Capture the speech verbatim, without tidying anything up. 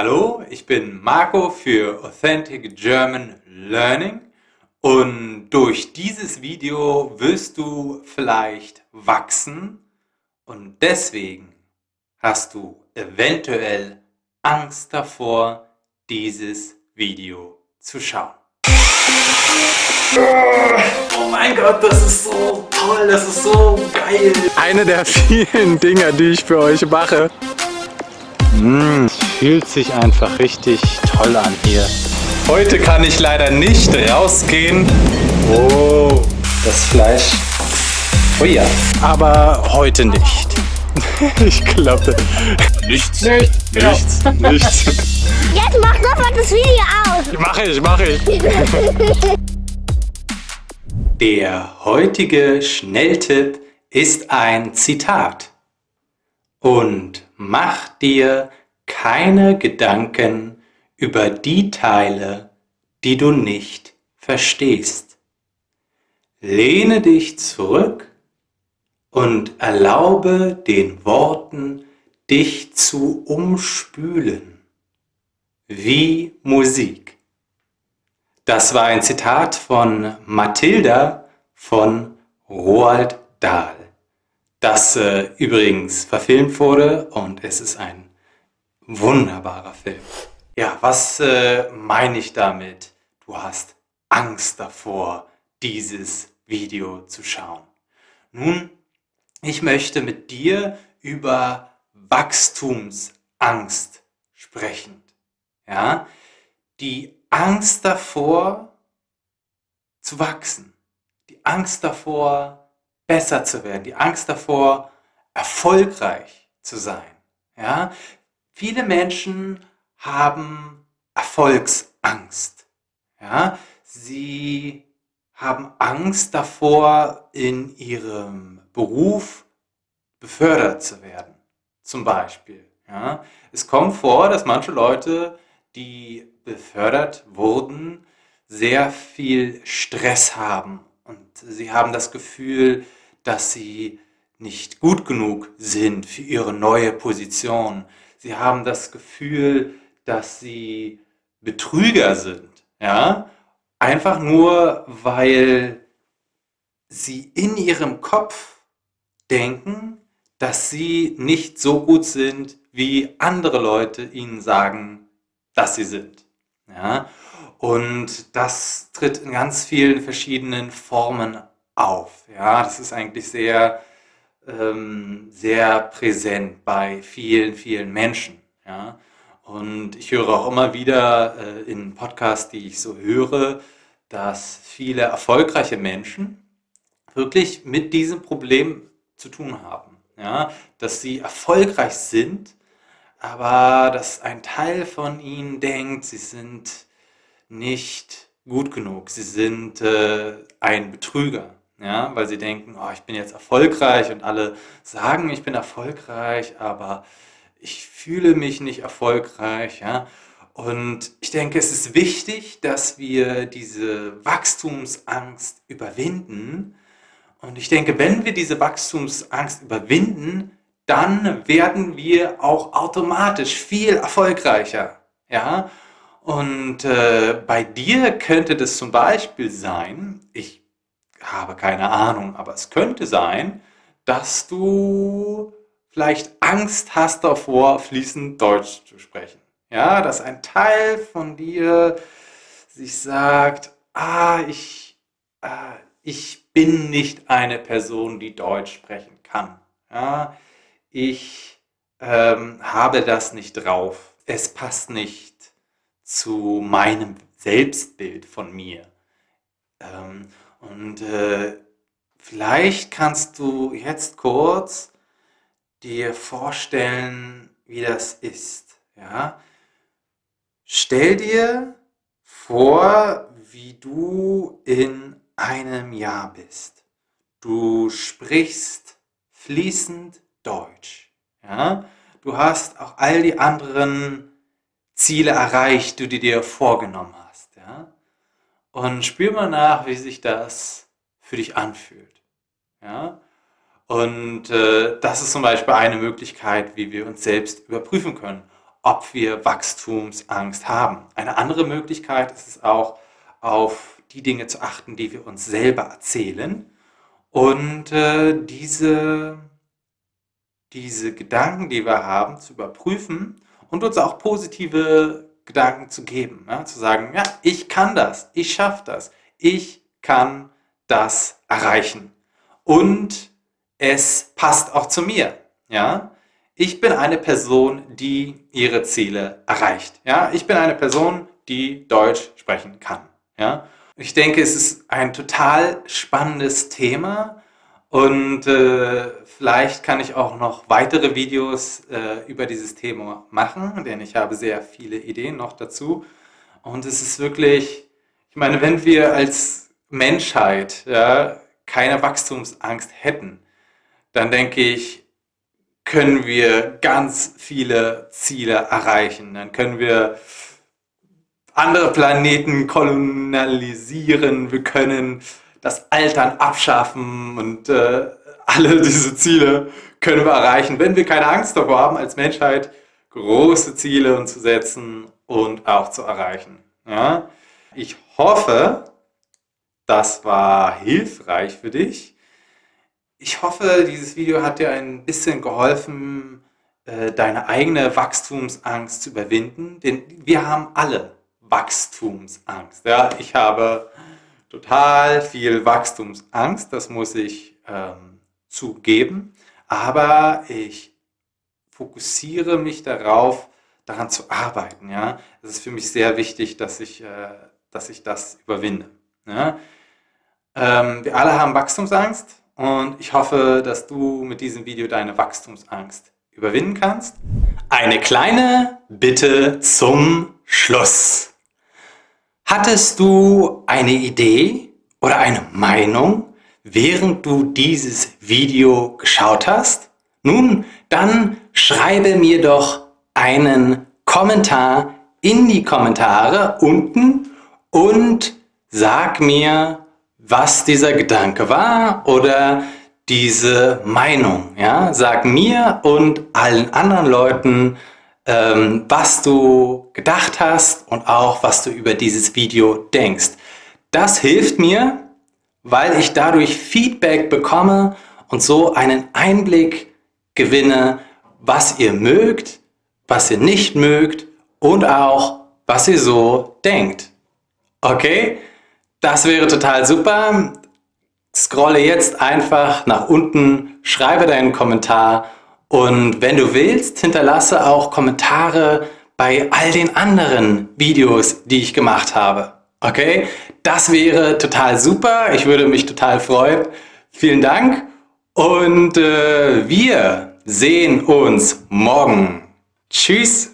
Hallo, ich bin Marco für Authentic German Learning und durch dieses Video wirst du vielleicht wachsen und deswegen hast du eventuell Angst davor, dieses Video zu schauen. Oh mein Gott, das ist so toll, das ist so geil. Eine der vielen Dinger, die ich für euch mache. Mmh, fühlt sich einfach richtig toll an hier. Heute kann ich leider nicht rausgehen. Oh, das Fleisch. Oh ja. Aber heute nicht. Ich klappe. Nichts. Nichts. Nichts. Nichts. Jetzt mach nochmal das Video aus. Mach ich, mach ich. Der heutige Schnelltipp ist ein Zitat. Und mach dir keine Gedanken über die Teile, die du nicht verstehst. Lehne dich zurück und erlaube den Worten, dich zu umspülen, wie Musik. Das war ein Zitat von Matilda von Roald Dahl, das äh, übrigens verfilmt wurde und es ist ein wunderbarer Film. Ja, was äh, meine ich damit? Du hast Angst davor, dieses Video zu schauen. Nun, ich möchte mit dir über Wachstumsangst sprechen. Ja? Die Angst davor, zu wachsen. Die Angst davor, besser zu werden, die Angst davor, erfolgreich zu sein. Ja? Viele Menschen haben Erfolgsangst. Ja? Sie haben Angst davor, in ihrem Beruf befördert zu werden, zum Beispiel. Ja? Es kommt vor, dass manche Leute, die befördert wurden, sehr viel Stress haben und sie haben das Gefühl, dass sie nicht gut genug sind für ihre neue Position. Sie haben das Gefühl, dass sie Betrüger sind. Ja? Einfach nur, weil sie in ihrem Kopf denken, dass sie nicht so gut sind, wie andere Leute ihnen sagen, dass sie sind. Ja? Und das tritt in ganz vielen verschiedenen Formen auf. Ja? Das ist eigentlich sehr, ähm, sehr präsent bei vielen, vielen Menschen. Ja? Und ich höre auch immer wieder äh, in Podcasts, die ich so höre, dass viele erfolgreiche Menschen wirklich mit diesem Problem zu tun haben. Ja? Dass sie erfolgreich sind, aber dass ein Teil von ihnen denkt, sie sind nicht gut genug. Sie sind äh, ein Betrüger, ja? Weil sie denken, oh, ich bin jetzt erfolgreich und alle sagen, ich bin erfolgreich, aber ich fühle mich nicht erfolgreich. Ja? Und ich denke, es ist wichtig, dass wir diese Wachstumsangst überwinden. Und ich denke, wenn wir diese Wachstumsangst überwinden, dann werden wir auch automatisch viel erfolgreicher. Ja? Und äh, bei dir könnte das zum Beispiel sein, ich habe keine Ahnung, aber es könnte sein, dass du vielleicht Angst hast davor, fließend Deutsch zu sprechen. Ja, dass ein Teil von dir sich sagt, ah, ich, äh, ich bin nicht eine Person, die Deutsch sprechen kann. Ja, ich ähm, habe das nicht drauf, es passt nicht zu meinem Selbstbild von mir. Ähm, und äh, vielleicht kannst du jetzt kurz dir vorstellen, wie das ist. Ja? Stell dir vor, wie du in einem Jahr bist. Du sprichst fließend Deutsch. Ja? Du hast auch all die anderen Ziele erreicht, die du dir vorgenommen hast. Ja? Und spür mal nach, wie sich das für dich anfühlt. Ja? Und äh, das ist zum Beispiel eine Möglichkeit, wie wir uns selbst überprüfen können, ob wir Wachstumsangst haben. Eine andere Möglichkeit ist es auch, auf die Dinge zu achten, die wir uns selber erzählen. Und äh, diese, diese Gedanken, die wir haben, zu überprüfen und uns auch positive Gedanken zu geben. Ja? Zu sagen, ja, ich kann das, ich schaffe das, ich kann das erreichen. Und es passt auch zu mir. Ja? Ich bin eine Person, die ihre Ziele erreicht. Ja? Ich bin eine Person, die Deutsch sprechen kann. Ja? Ich denke, es ist ein total spannendes Thema und äh, vielleicht kann ich auch noch weitere Videos äh, über dieses Thema machen, denn ich habe sehr viele Ideen noch dazu. Und es ist wirklich, ich meine, wenn wir als Menschheit ja, keine Wachstumsangst hätten, dann denke ich, können wir ganz viele Ziele erreichen. Dann können wir andere Planeten kolonialisieren, wir können das Altern abschaffen und äh, alle diese Ziele können wir erreichen, wenn wir keine Angst davor haben, als Menschheit große Ziele uns zu setzen und auch zu erreichen. Ja? Ich hoffe, das war hilfreich für dich. Ich hoffe, dieses Video hat dir ein bisschen geholfen, äh, deine eigene Wachstumsangst zu überwinden, denn wir haben alle Wachstumsangst. Ja, ich habe total viel Wachstumsangst, das muss ich ähm, zugeben, aber ich fokussiere mich darauf, daran zu arbeiten. Ja? Es ist für mich sehr wichtig, dass ich, äh, dass ich das überwinde. Ja? Ähm, wir alle haben Wachstumsangst und ich hoffe, dass du mit diesem Video deine Wachstumsangst überwinden kannst. Eine kleine Bitte zum Schluss. Hattest du eine Idee oder eine Meinung, während du dieses Video geschaut hast? Nun, dann schreibe mir doch einen Kommentar in die Kommentare unten und sag mir, was dieser Gedanke war oder diese Meinung. Ja? Sag mir und allen anderen Leuten, was du gedacht hast und auch was du über dieses Video denkst. Das hilft mir, weil ich dadurch Feedback bekomme und so einen Einblick gewinne, was ihr mögt, was ihr nicht mögt und auch, was ihr so denkt. Okay? Das wäre total super. Scrolle jetzt einfach nach unten, schreibe deinen Kommentar. Und wenn du willst, hinterlasse auch Kommentare bei all den anderen Videos, die ich gemacht habe. Okay? Das wäre total super. Ich würde mich total freuen. Vielen Dank. Und äh, wir sehen uns morgen. Tschüss.